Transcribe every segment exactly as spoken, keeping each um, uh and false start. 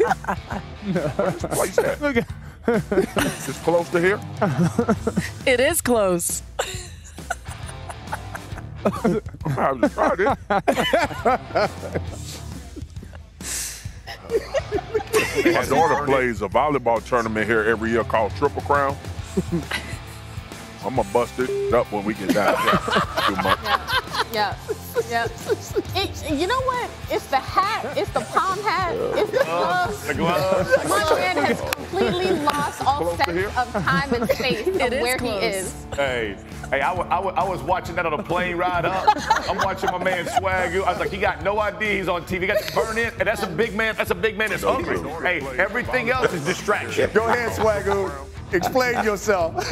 Where's the place at? Look at Is this close to here? It is close. I'm excited. My daughter plays a volleyball tournament here every year called Triple Crown. I'm gonna bust it up when we get down there. Too much. Yeah, yeah. It, you know what? It's the hat. It's the palm hat. It's the gloves. The gloves. My man has completely lost all sense of time and space of where he is. Hey, hey, I, I, I was watching that on a plane ride up. I'm watching my man Swaggu. I was like, he got no idea he's on T V. He got to burn in, and that's a big man. That's a big man that's hungry. Hey, everything else is distraction. Go ahead, Swaggu. Explain yourself.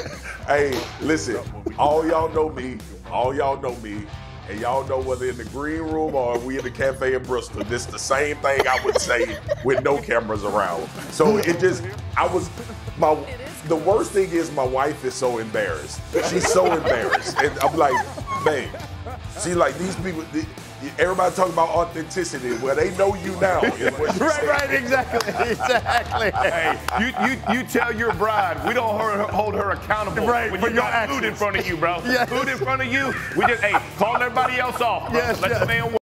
Hey, listen, all y'all know me, all y'all know me, and y'all know whether in the green room or we in the cafe in Bristol, this the same thing I would say with no cameras around. So it just, I was, my, the worst thing is my wife is so embarrassed. She's so embarrassed. And I'm like, babe, she's like, these people, they, everybody talking about authenticity. Well, they know you now. Right, right, exactly, exactly. Hey, you, you, you tell your bride we don't hold her, hold her accountable right, when you got actions. Food in front of you, bro. Yes. Food in front of you. We just hey, call everybody else off. Bro. Yes, Let yes. the man